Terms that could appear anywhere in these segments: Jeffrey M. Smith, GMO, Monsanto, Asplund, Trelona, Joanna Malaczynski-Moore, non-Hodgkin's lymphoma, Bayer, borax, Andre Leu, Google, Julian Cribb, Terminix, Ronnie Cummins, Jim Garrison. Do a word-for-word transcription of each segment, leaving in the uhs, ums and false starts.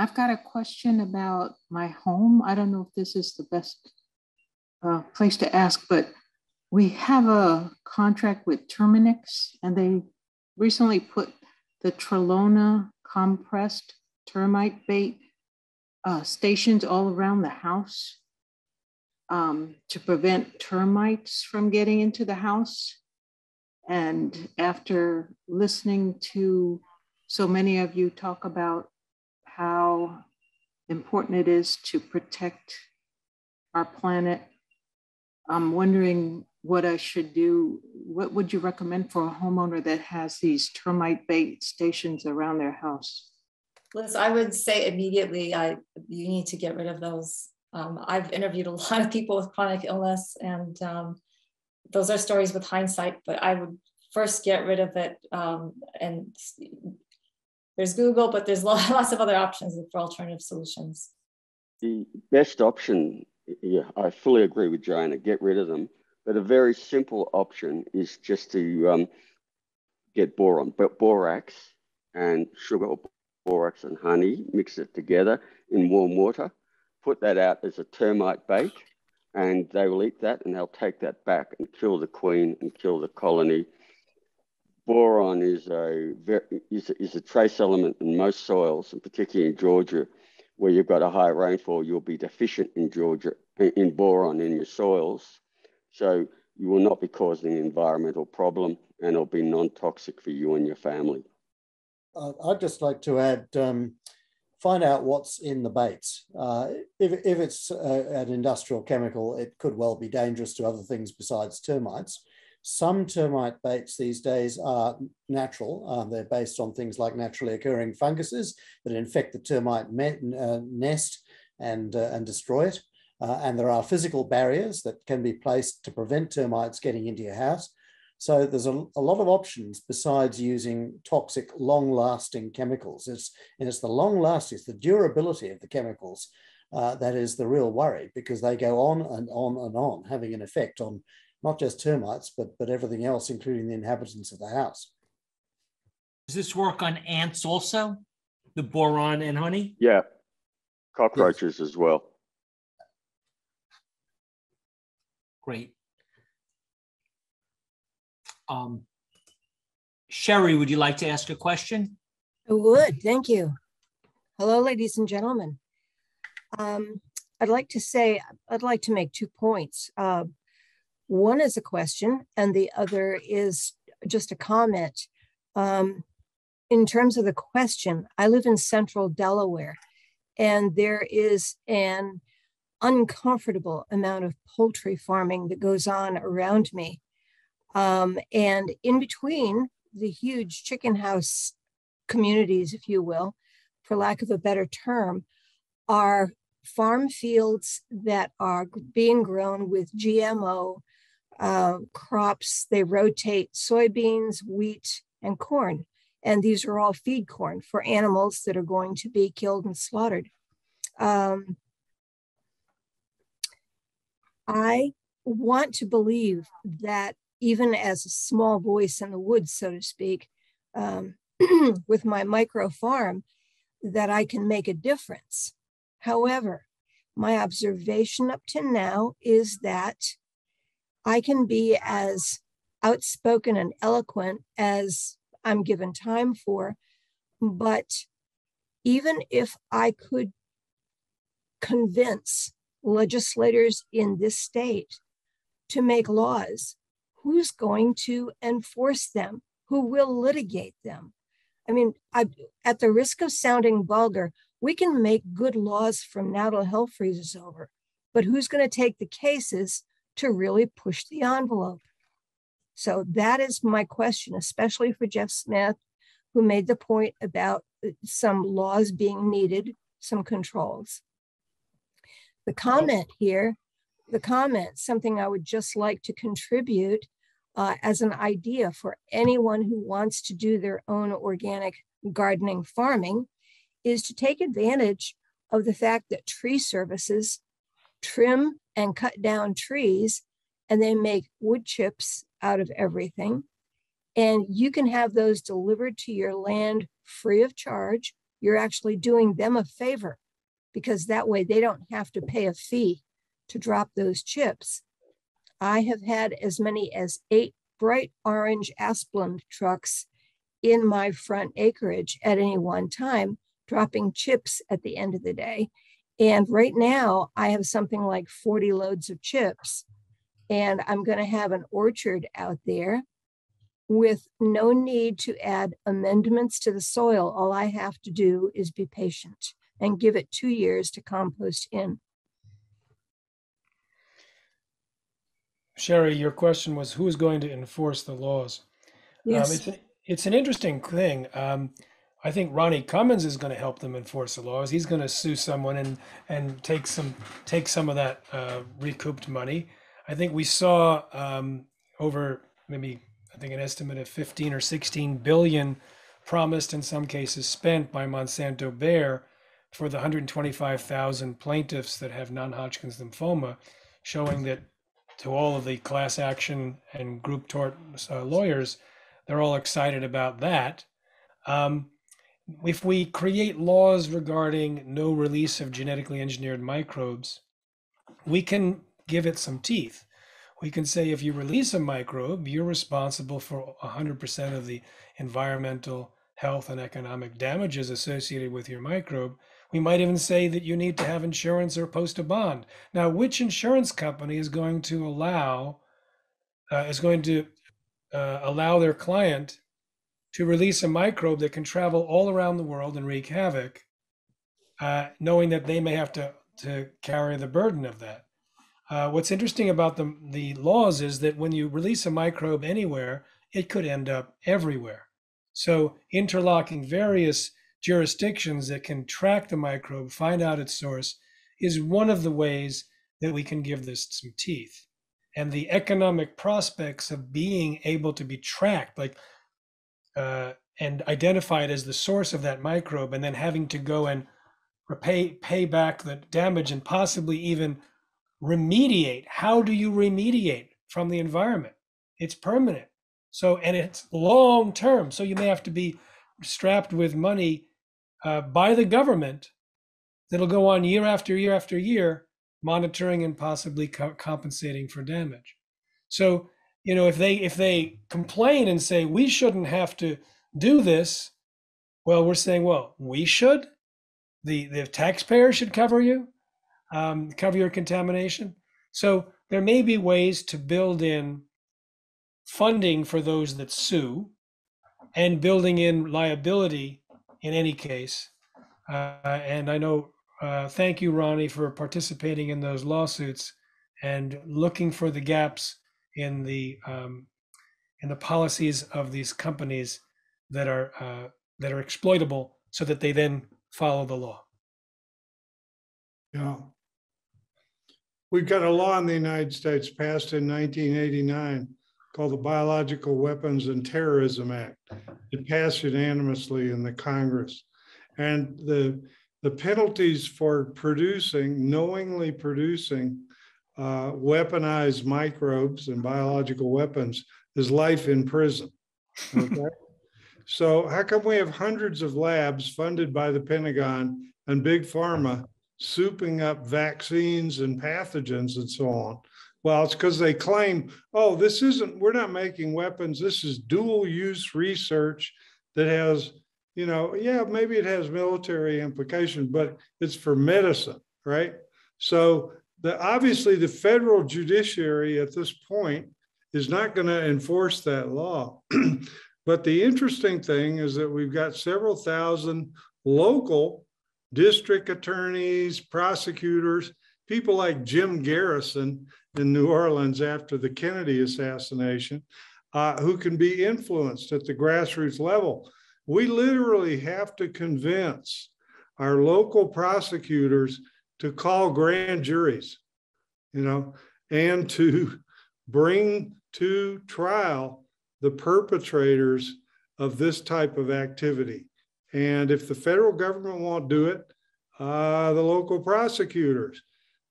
I've got a question about my home. I don't know if this is the best uh, place to ask, but we have a contract with Terminix, and they recently put the Trelona compressed termite bait uh, stations all around the house um, to prevent termites from getting into the house. And after listening to so many of you talk about how important it is to protect our planet, I'm wondering what I should do. What would you recommend for a homeowner that has these termite bait stations around their house? Liz, I would say immediately I, you need to get rid of those. Um, I've interviewed a lot of people with chronic illness, and um, those are stories with hindsight, but I would first get rid of it. Um, and there's Google, but there's lots of other options for alternative solutions. The best option, yeah, I fully agree with Joanna, get rid of them. But a very simple option is just to um, get boron, but borax and sugar, or borax and honey, mix it together in warm water, put that out as a termite bait, and they will eat that, and they'll take that back and kill the queen and kill the colony. Boron is a, is a, is a trace element in most soils, and particularly in Georgia, where you've got a high rainfall, you'll be deficient in Georgia, in boron in your soils. So you will not be causing an environmental problem, and it'll be non-toxic for you and your family. I'd just like to add, um, find out what's in the baits. Uh, if, if it's uh, an industrial chemical, it could well be dangerous to other things besides termites. Some termite baits these days are natural. Uh, they're based on things like naturally occurring funguses that infect the termite uh, nest and, uh, and destroy it. Uh, and there are physical barriers that can be placed to prevent termites getting into your house. So there's a, a lot of options besides using toxic, long-lasting chemicals. It's, and it's the long-lasting, it's the durability of the chemicals uh, that is the real worry, because they go on and on and on, having an effect on not just termites, but, but everything else, including the inhabitants of the house. Does this work on ants also? The boron and honey? Yeah, cockroaches yes. as well. Great. Um, Sherry, would you like to ask a question? I would, thank you. Hello, ladies and gentlemen. Um, I'd like to say, I'd like to make two points. Uh, one is a question and the other is just a comment. Um, in terms of the question, I live in central Delaware, and there is an uncomfortable amount of poultry farming that goes on around me. Um, and in between the huge chicken house communities, if you will, for lack of a better term, are farm fields that are being grown with G M O uh, crops. They rotate soybeans, wheat, and corn. And these are all feed corn for animals that are going to be killed and slaughtered. Um, I want to believe that even as a small voice in the woods, so to speak, um, with my micro farm, that I can make a difference. However, my observation up to now is that I can be as outspoken and eloquent as I'm given time for, but even if I could convince legislators in this state to make laws, who's going to enforce them? Who will litigate them? I mean, I, at the risk of sounding vulgar, we can make good laws from now till hell freezes over, but who's going to take the cases to really push the envelope? So that is my question, especially for Jeff Smith, who made the point about some laws being needed, some controls. The comment here, the comment, something I would just like to contribute uh, as an idea for anyone who wants to do their own organic gardening farming, is to take advantage of the fact that tree services trim and cut down trees, and they make wood chips out of everything. And you can have those delivered to your land free of charge you're actually doing them a favor, because that way they don't have to pay a fee to drop those chips. I have had as many as eight bright orange Asplund trucks in my front acreage at any one time, dropping chips at the end of the day. And right now I have something like forty loads of chips, and I'm going to have an orchard out there with no need to add amendments to the soil. All I have to do is be patient and give it two years to compost in. Sherry, your question was, who's going to enforce the laws? Yes. Um, it's, it's an interesting thing. Um, I think Ronnie Cummins is going to help them enforce the laws. He's going to sue someone and and take some take some of that uh, recouped money. I think we saw um, over maybe I think an estimate of fifteen or sixteen billion promised, in some cases spent, by Monsanto Bayer for the one hundred twenty-five thousand plaintiffs that have non-Hodgkin's lymphoma, showing that to all of the class action and group tort uh, lawyers, they're all excited about that. Um, if we create laws regarding no release of genetically engineered microbes, we can give it some teeth. We can say, if you release a microbe, you're responsible for one hundred percent of the environmental, health, and economic damages associated with your microbe. We might even say that you need to have insurance or post a bond. Now, which insurance company is going to allow, uh, is going to uh, allow their client to release a microbe that can travel all around the world and wreak havoc, uh, knowing that they may have to, to carry the burden of that? Uh, what's interesting about the, the laws is that when you release a microbe anywhere, it could end up everywhere. So interlocking various jurisdictions that can track the microbe, find out its source, is one of the ways that we can give this some teeth. And the economic prospects of being able to be tracked, like Uh, and identified as the source of that microbe, and then having to go and repay pay back the damage and possibly even remediate. How do you remediate from the environment? It's permanent. So, and it's long term. So you may have to be strapped with money uh, by the government that'll go on year after year after year, monitoring and possibly co compensating for damage. So, you know, if they if they complain and say we shouldn't have to do this, well, we're saying, well, we should. The the taxpayer should cover you, um, cover your contamination. So there may be ways to build in funding for those that sue, and building in liability in any case. Uh, and I know, uh, thank you, Ronnie, for participating in those lawsuits and looking for the gaps in the um, in the policies of these companies that are uh, that are exploitable, so that they then follow the law. Yeah, we've got a law in the United States passed in nineteen eighty-nine called the Biological Weapons and Terrorism Act. It passed unanimously in the Congress, and the the penalties for producing, knowingly producing, Uh, weaponized microbes and biological weapons is life in prison. Okay? So how come we have hundreds of labs funded by the Pentagon and Big Pharma souping up vaccines and pathogens and so on? Well, it's because they claim, oh, this isn't, we're not making weapons. This is dual use research that has, you know, yeah, maybe it has military implication, but it's for medicine, right? So The, obviously, the federal judiciary at this point is not going to enforce that law. But the interesting thing is that we've got several thousand local district attorneys, prosecutors, people like Jim Garrison in New Orleans after the Kennedy assassination, uh, who can be influenced at the grassroots level. We literally have to convince our local prosecutors to call grand juries, you know, and to bring to trial the perpetrators of this type of activity. And if the federal government won't do it, uh, the local prosecutors.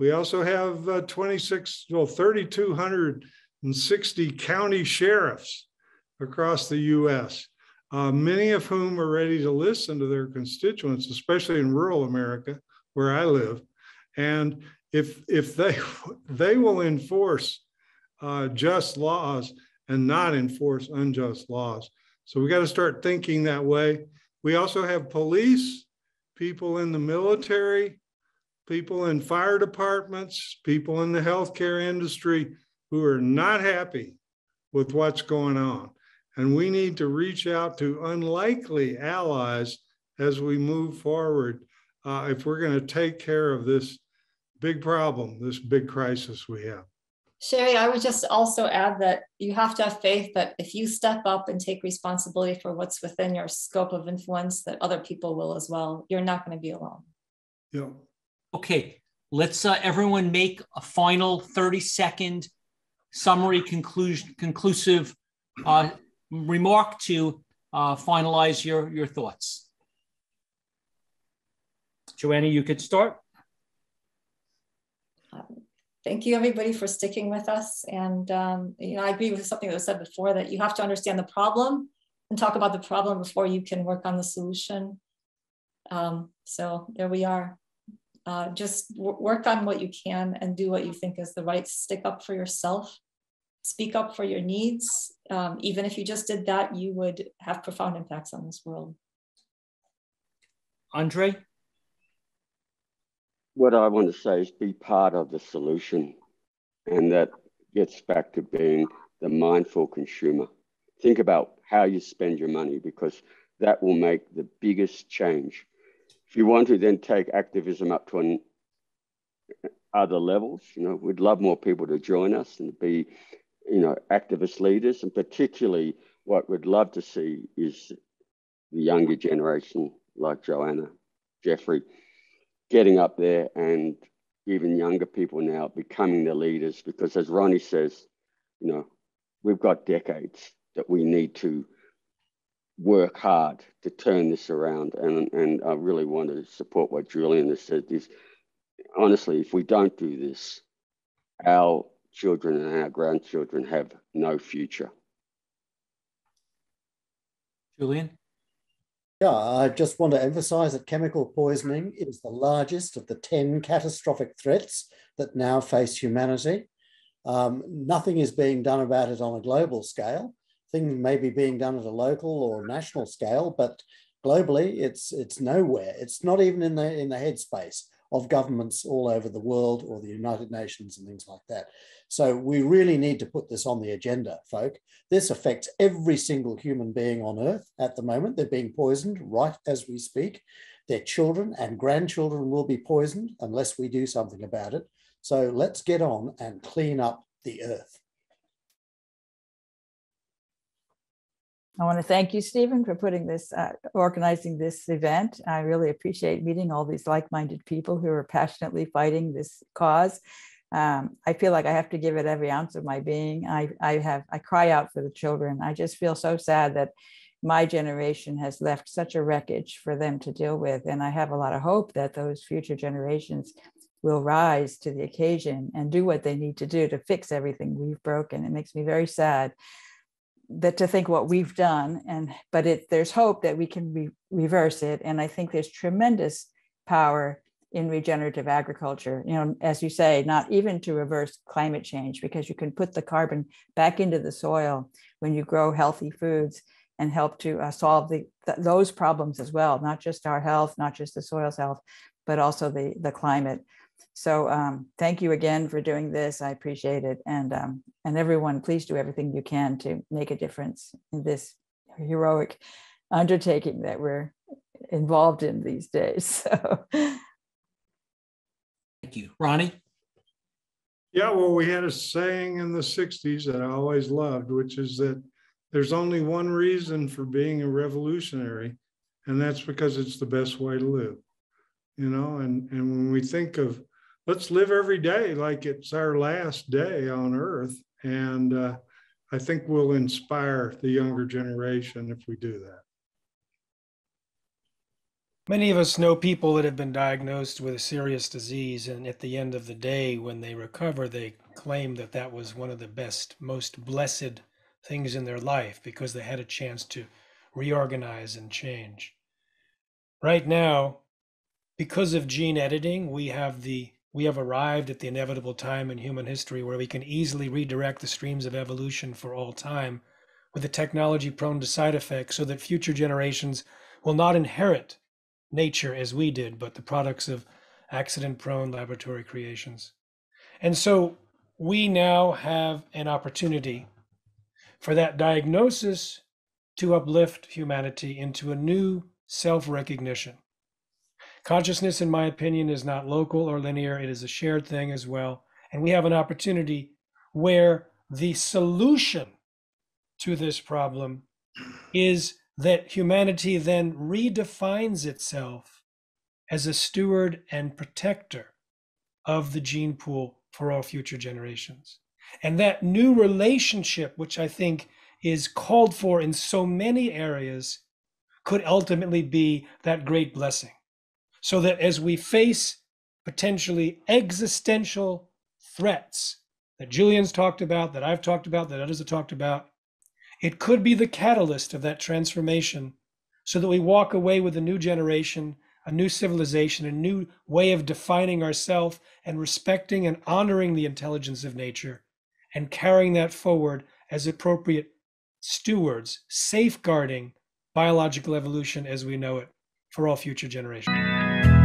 We also have uh, twenty-six, well, three thousand two hundred sixty county sheriffs across the U S uh, many of whom are ready to listen to their constituents, especially in rural America, where I live. And if, if they, they will enforce uh, just laws and not enforce unjust laws. So we got to start thinking that way. We also have police, people in the military, people in fire departments, people in the healthcare industry who are not happy with what's going on. And we need to reach out to unlikely allies as we move forward uh, if we're going to take care of this big problem, this big crisis we have. Sherry, I would just also add that you have to have faith that if you step up and take responsibility for what's within your scope of influence, that other people will as well. You're not going to be alone. Yeah. Okay, let's uh, everyone make a final thirty second summary conclusion, conclusive uh, remark to uh, finalize your, your thoughts. Joanna, you could start. Um, Thank you, everybody, for sticking with us. And um, you know, I agree with something that was said before, that you have to understand the problem and talk about the problem before you can work on the solution. Um, so there we are. Uh, just work on what you can and do what you think is the right. Stick up for yourself. Speak up for your needs. Um, even if you just did that, you would have profound impacts on this world. Andre? What I want to say is be part of the solution, and that gets back to being the mindful consumer. Think about how you spend your money, because that will make the biggest change. If you want to then take activism up to an, other levels, you know, we'd love more people to join us and be, you know, activist leaders. And particularly what we'd love to see is the younger generation, like Joanna, Jeffrey, getting up there, and even younger people now becoming the leaders, because as Ronnie says, you know, we've got decades that we need to work hard to turn this around. And, and I really want to support what Julian has said. Is, honestly, if we don't do this, our children and our grandchildren have no future. Julian? Yeah, I just want to emphasize that chemical poisoning is the largest of the ten catastrophic threats that now face humanity. Um, nothing is being done about it on a global scale. Things may be being done at a local or national scale, but globally it's, it's nowhere. It's not even in the, in the headspace of governments all over the world or the United Nations and things like that. So we really need to put this on the agenda, folk. This affects every single human being on Earth at the moment. They're being poisoned right as we speak. Their children and grandchildren will be poisoned unless we do something about it. So let's get on and clean up the Earth. I want to thank you, Stephen, for putting this, uh, organizing this event. I really appreciate meeting all these like-minded people who are passionately fighting this cause. Um, I feel like I have to give it every ounce of my being. I, I have, I cry out for the children. I just feel so sad that my generation has left such a wreckage for them to deal with. And I have a lot of hope that those future generations will rise to the occasion and do what they need to do to fix everything we've broken. It makes me very sad that to think what we've done, and, but it, there's hope that we can re reverse it. And I think there's tremendous power in regenerative agriculture, you know, as you say, not even to reverse climate change, because you can put the carbon back into the soil when you grow healthy foods and help to uh, solve the, th those problems as well, not just our health, not just the soil's health, but also the, the climate. So um, thank you again for doing this. I appreciate it. And, um, and everyone, please do everything you can to make a difference in this heroic undertaking that we're involved in these days. So. Thank you. Ronnie? Yeah, well, we had a saying in the sixties that I always loved, which is that there's only one reason for being a revolutionary, and that's because it's the best way to live. You know, and, and when we think of, let's live every day like it's our last day on Earth. And uh, I think we'll inspire the younger generation if we do that. Many of us know people that have been diagnosed with a serious disease, and at the end of the day, when they recover, they claim that that was one of the best, most blessed things in their life, because they had a chance to reorganize and change. Right now, because of gene editing, we have the we have arrived at the inevitable time in human history where we can easily redirect the streams of evolution for all time, with a technology prone to side effects, so that future generations will not inherit nature as we did, but the products of accident-prone laboratory creations. And so we now have an opportunity for that diagnosis to uplift humanity into a new self-recognition. Consciousness, in my opinion, is not local or linear. It is a shared thing as well. And we have an opportunity where the solution to this problem is that humanity then redefines itself as a steward and protector of the gene pool for all future generations. And that new relationship, which I think is called for in so many areas, could ultimately be that great blessing. So that as we face potentially existential threats that Julian's talked about, that I've talked about, that others have talked about, it could be the catalyst of that transformation, so that we walk away with a new generation, a new civilization, a new way of defining ourselves and respecting and honoring the intelligence of nature and carrying that forward as appropriate stewards, safeguarding biological evolution as we know it for all future generations.